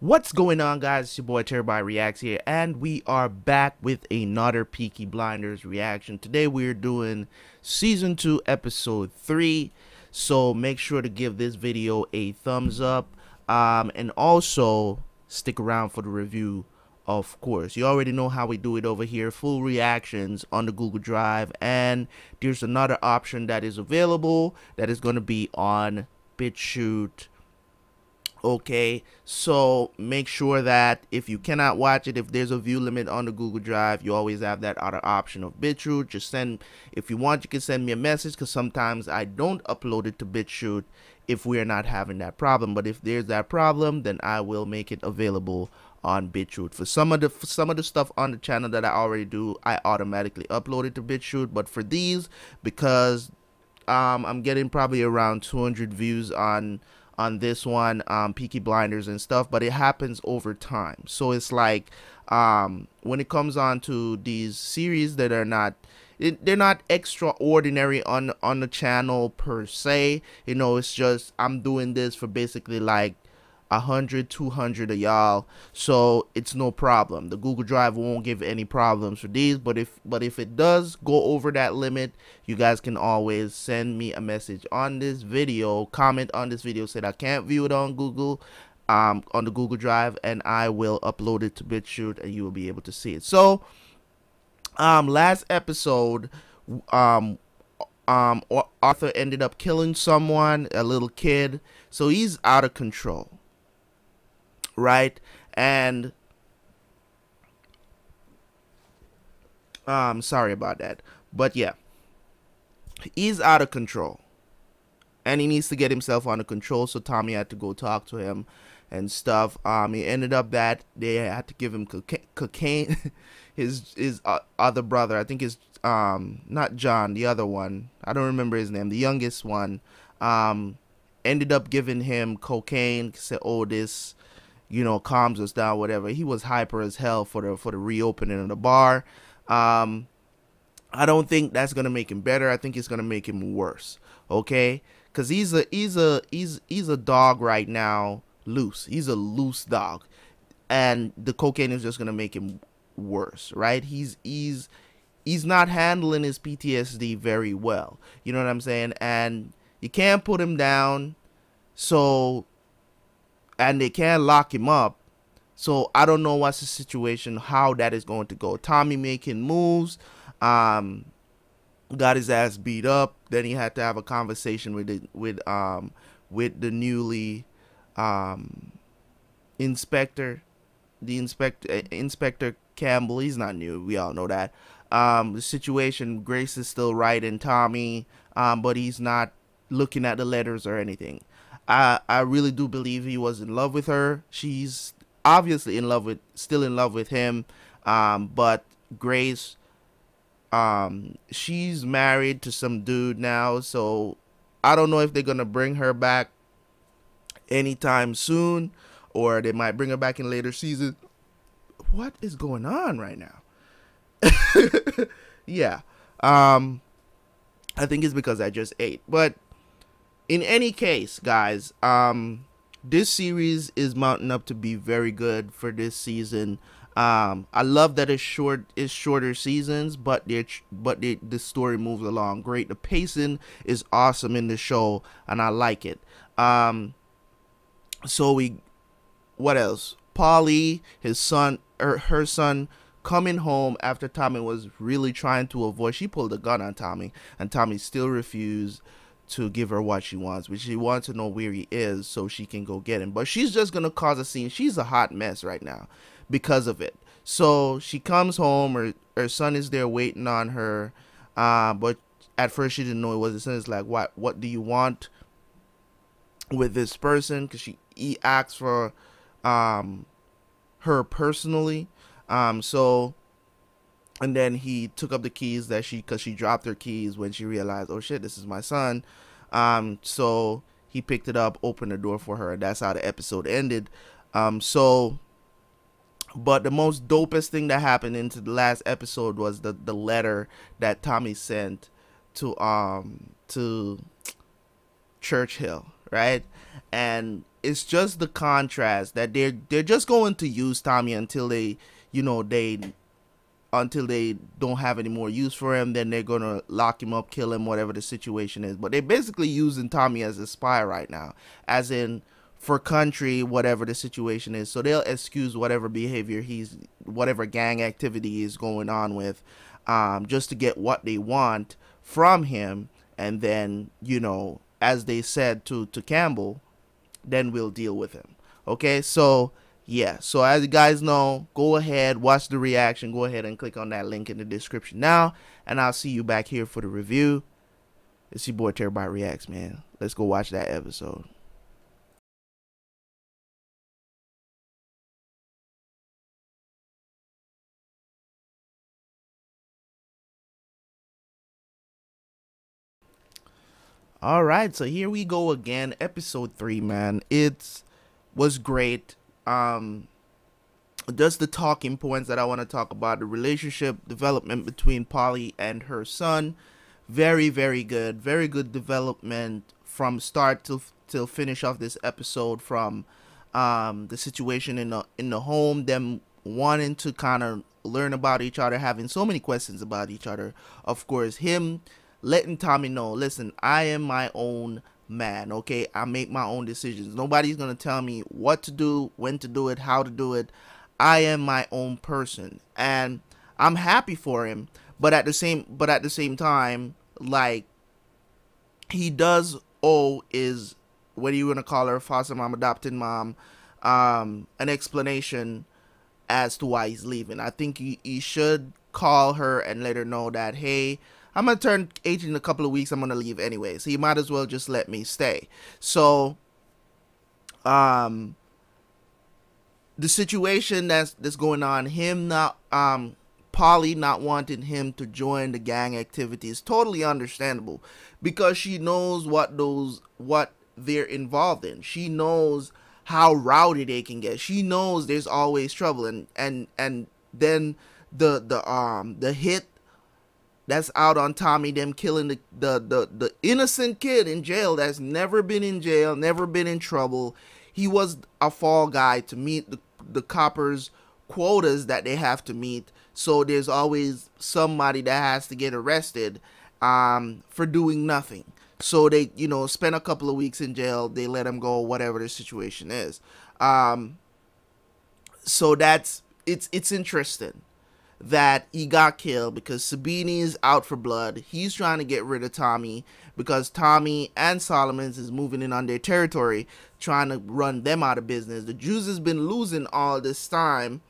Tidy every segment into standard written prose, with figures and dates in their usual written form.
What's going on, guys? It's your boy Terabyt Reacts here, and we are back with another Peaky Blinders reaction. Today we're doing season 2 episode 3, so make sure to give this video a thumbs up and also stick around for the review. Of course, you already know how we do it over here. Full reactions on the Google Drive, and there's another option that is available that is going to be on BitChute. Okay, so make sure that if you cannot watch it, if there's a view limit on the Google Drive, you always have that other option of BitChute. Just send, if you want, you can send me a message, because sometimes I don't upload it to BitChute if we are not having that problem. But if there's that problem, then I will make it available on BitChute. For some of the stuff on the channel that I already do, I automatically upload it to BitChute. But for these, because I'm getting probably around 200 views on this one, Peaky Blinders and stuff, but it happens over time. So it's like when it comes on to these series that are not, they're not extraordinary on the channel per se, you know, it's just I'm doing this for basically like 100, 200 of y'all, so it's no problem. The Google Drive won't give any problems for these, but if it does go over that limit, you guys can always send me a message on this video, comment on this video, said I can't view it on Google, on the Google Drive, and I will upload it to BitChute, and you will be able to see it. So, last episode, Arthur ended up killing someone, a little kid, so he's out of control. Right, and sorry about that, but yeah, he's out of control and he needs to get himself under control. So Tommy had to go talk to him and stuff. He ended up that they had to give him cocaine. his other brother, I think it's not John, the other one, I don't remember his name, the youngest one, ended up giving him cocaine, said, oh, this, you know, calms us down, whatever. He was hyper as hell for the reopening of the bar. I don't think that's gonna make him better. I think it's gonna make him worse. Okay, because he's a dog right now, loose. He's a loose dog, and the cocaine is just gonna make him worse. Right? He's not handling his PTSD very well. You know what I'm saying? And you can't put him down. So. And they can't lock him up, so I don't know what's the situation, how that is going to go. Tommy making moves, got his ass beat up. Then he had to have a conversation with the newly inspector Campbell. He's not new, we all know that. The situation, Grace is still writing Tommy, but he's not looking at the letters or anything. I really do believe he was in love with her. She's obviously still in love with him. But Grace, she's married to some dude now, so I don't know if they're gonna bring her back anytime soon, or they might bring her back in later seasons. What is going on right now? Yeah, I think it's because I just ate, but. In any case, guys, this series is mounting up to be very good for this season. I love that it's shorter seasons, but the story moves along great. The pacing is awesome in the show, and I like it. What else? Polly, his son, her son, coming home after Tommy was really trying to avoid. She pulled a gun on Tommy, and Tommy still refused to give her what she wants, but she wants to know where he is so she can go get him. But she's just gonna cause a scene. She's a hot mess right now because of it. So she comes home, her son is there waiting on her, but at first she didn't know it was his son. It's like, what do you want with this person? Because he asks for her personally. And then he took up the keys because she dropped her keys when she realized, oh shit, this is my son. So he picked it up, opened the door for her. That's how the episode ended. But the most dopest thing that happened into the last episode was the letter that Tommy sent to Churchill, right? And it's just the contrast that they're just going to use Tommy until they, you know, until they don't have any more use for him. Then they're gonna lock him up, kill him, whatever the situation is. But they're basically using Tommy as a spy right now, as in for country, whatever the situation is. So they'll excuse whatever behavior whatever gang activity is going on with, just to get what they want from him. And then, you know, as they said to Campbell, then we'll deal with him. Okay, so yeah, so as you guys know, go ahead, watch the reaction, go ahead and click on that link in the description now, and I'll see you back here for the review. It's your boy Terabyt Reacts, man. Let's go watch that episode. All right, so here we go again, episode 3, man. It was great. Just the talking points that I want to talk about: the relationship development between Polly and her son, very, very good, very good development from start till finish of this episode. From the situation in the home, them wanting to kind of learn about each other, having so many questions about each other. Of course, him letting Tommy know, listen, I am my own man, okay? I make my own decisions. Nobody's gonna tell me what to do, when to do it, how to do it. I am my own person. And I'm happy for him, but at the same time, like, he does owe his, what do you want to call her, foster mom, adopted mom, an explanation as to why he's leaving. I think he should call her and let her know that, hey, I'm going to turn 18 in a couple of weeks. I'm going to leave anyway. So you might as well just let me stay. So the situation that's going on, him not, Polly not wanting him to join the gang activity, is totally understandable because she knows what they're involved in. She knows how rowdy they can get. She knows there's always trouble. And then the hit that's out on Tommy, them killing the innocent kid in jail that's never been in jail, never been in trouble. He was a fall guy to meet the coppers' quotas that they have to meet. So there's always somebody that has to get arrested for doing nothing. So they, you know, spend a couple of weeks in jail, they let him go, whatever the situation is. So that's, it's interesting that he got killed because Sabini is out for blood. He's trying to get rid of Tommy because Tommy and Solomon's is moving in on their territory, trying to run them out of business. The Jews has been losing all this time,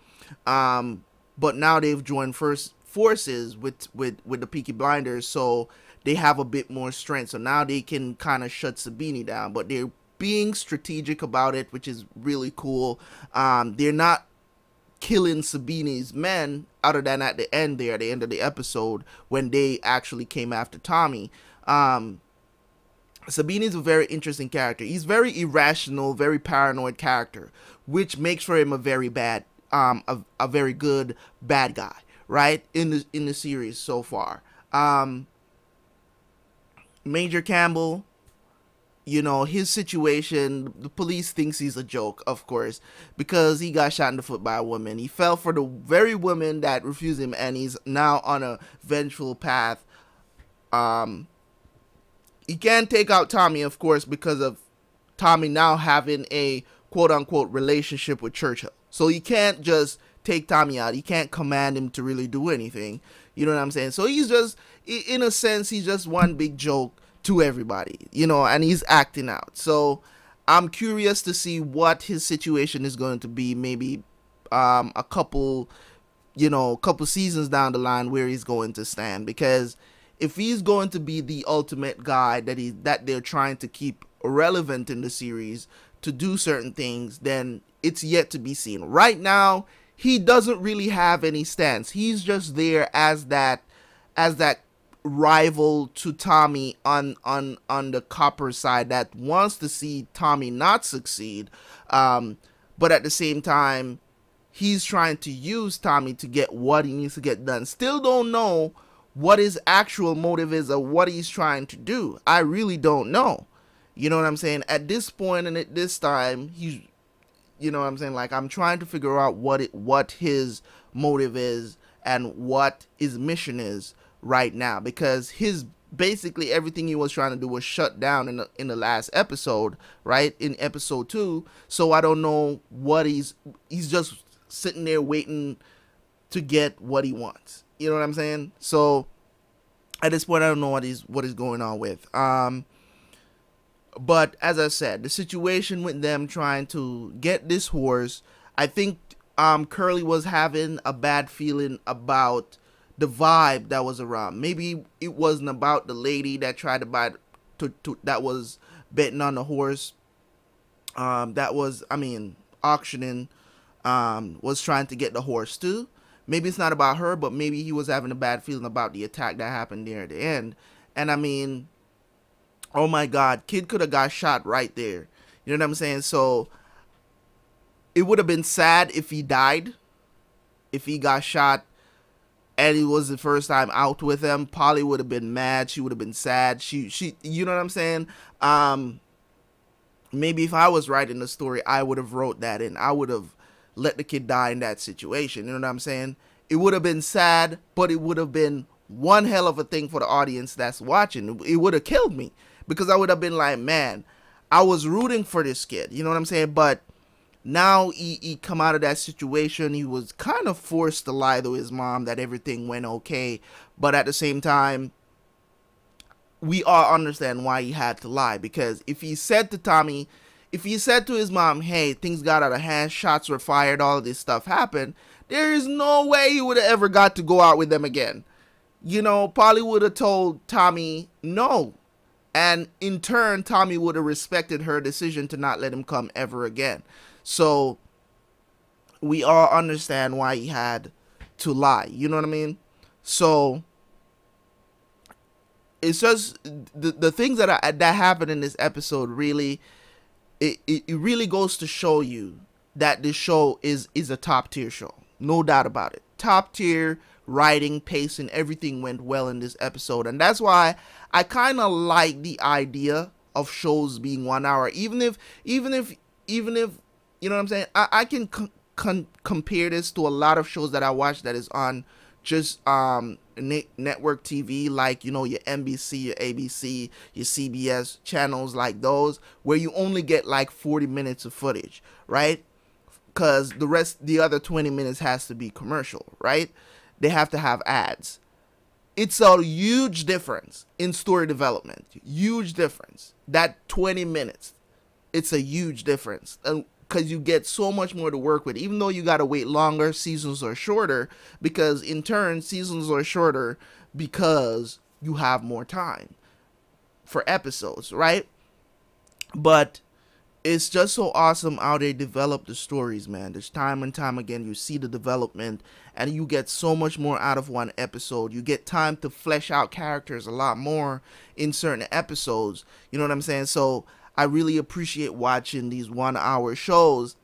but now they've joined first forces with the Peaky Blinders, so they have a bit more strength. So now they can kind of shut Sabini down, but they're being strategic about it, which is really cool. They're not killing Sabini's men, other than at the end there, at the end of the episode, when they actually came after Tommy. Sabini's a very interesting character. He's very irrational, very paranoid character, which makes for him a very bad, a very good bad guy, right? In the series so far. Major Campbell, you know, his situation, the police thinks he's a joke, of course, because he got shot in the foot by a woman. He fell for the very woman that refused him, and he's now on a vengeful path. He can't take out Tommy, of course, because of Tommy now having a quote-unquote relationship with Churchill. So he can't just take Tommy out. He can't command him to really do anything. You know what I'm saying? So he's just, in a sense, he's just one big joke to everybody, you know, and he's acting out. So I'm curious to see what his situation is going to be, maybe a couple, you know, couple seasons down the line, where he's going to stand. Because if he's going to be the ultimate guy that they're trying to keep relevant in the series to do certain things, then it's yet to be seen. Right now, he doesn't really have any stance. He's just there as that rival to Tommy on the copper side that wants to see Tommy not succeed, but at the same time he's trying to use Tommy to get what he needs to get done. Still don't know what his actual motive is or what he's trying to do. I really don't know, You know what I'm saying? At this point and at this time, he's, you know what I'm saying? Like, I'm trying to figure out what his motive is and what his mission is right now, because his basically everything he was trying to do was shut down in the last episode, right? In episode 2. So I don't know what he's just sitting there waiting to get what he wants. You know what I'm saying? So at this point, I don't know what is going on with. But as I said, the situation with them trying to get this horse, I think Curly was having a bad feeling about the vibe that was around. Maybe it wasn't about the lady that tried to buy, that was betting on the horse, that was, I mean, auctioning, was trying to get the horse too. Maybe it's not about her, but maybe he was having a bad feeling about the attack that happened near the end. And I mean, oh my God, kid could have got shot right there. You know what I'm saying? So it would have been sad if he died, if he got shot, and it was the first time out with him. Polly would have been mad. She would have been sad. She, you know what I'm saying? Maybe if I was writing the story, I would have wrote that in. I would have let the kid die in that situation. You know what I'm saying? It would have been sad, but it would have been one hell of a thing for the audience that's watching. It would have killed me, because I would have been like, man, I was rooting for this kid. You know what I'm saying? But now he come out of that situation. He was kind of forced to lie to his mom that everything went okay. But at the same time, we all understand why he had to lie. Because if he said to Tommy, if he said to his mom, hey, things got out of hand, shots were fired, all of this stuff happened, there is no way he would have ever got to go out with them again. You know, Polly would have told Tommy no. And in turn, Tommy would have respected her decision to not let him come ever again. So we all understand why he had to lie. You know what I mean? So it's just the things that happened in this episode really, it really goes to show you that this show is a top tier show. No doubt about it. Top tier writing, pacing, everything went well in this episode. And that's why I kind of like the idea of shows being 1 hour. Even if you know what I'm saying? I can compare this to a lot of shows that I watch that is on just network TV, like, you know, your NBC, your ABC, your CBS channels like those, where you only get like 40 minutes of footage, right? Because the other 20 minutes has to be commercial, right? They have to have ads. It's a huge difference in story development, huge difference. That 20 minutes, it's a huge difference. Because you get so much more to work with, even though you got to wait longer, seasons are shorter, because in turn, seasons are shorter because you have more time for episodes, right? But it's just so awesome how they develop the stories, man. There's time and time again, you see the development, and you get so much more out of one episode. You get time to flesh out characters a lot more in certain episodes. You know what I'm saying? So I really appreciate watching these 1 hour shows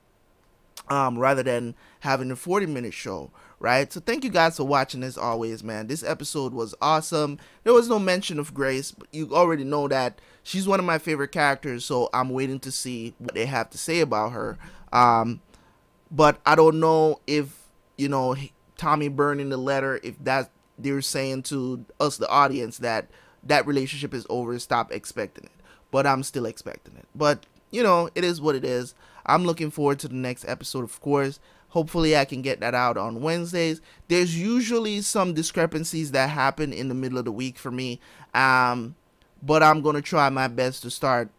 rather than having a 40-minute show, right? So thank you guys for watching as always, man. This episode was awesome. There was no mention of Grace, but you already know that she's one of my favorite characters, so I'm waiting to see what they have to say about her. But I don't know if, you know, Tommy burning the letter, if that they're saying to us, the audience, that that relationship is over, stop expecting it. But I'm still expecting it. But, you know, it is what it is. I'm looking forward to the next episode, of course. Hopefully I can get that out on Wednesdays. There's usually some discrepancies that happen in the middle of the week for me. But I'm going to try my best to start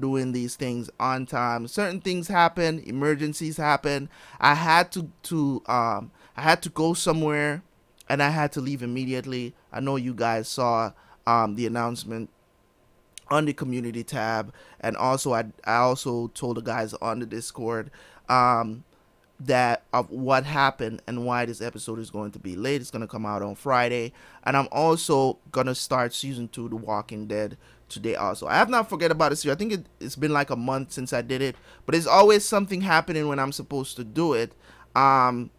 doing these things on time. Certain things happen. Emergencies happen. I had to go somewhere, and I had to leave immediately. I know you guys saw the announcement on the community tab, and also I also told the guys on the Discord that of what happened and why this episode is going to be late. It's going to come out on Friday, and I'm also going to start season 2 The Walking Dead today also. I have not forget about this year. I think it's been like a month since I did it, but there's always something happening when I'm supposed to do it. So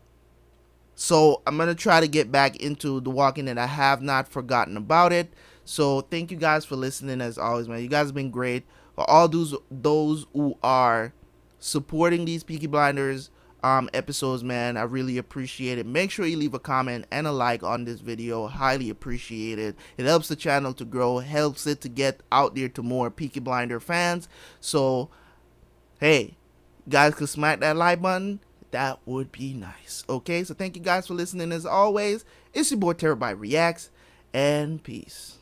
I'm going to try to get back into The Walking Dead. I have not forgotten about it. So thank you guys for listening as always, man. You guys have been great. For all those who are supporting these Peaky Blinders episodes, man, I really appreciate it. Make sure you leave a comment and a like on this video. Highly appreciate it. It helps the channel to grow, helps it to get out there to more Peaky Blinder fans. So hey, you guys could smack that like button. That would be nice. Okay, so thank you guys for listening as always. It's your boy Terabyt Reacts, and peace.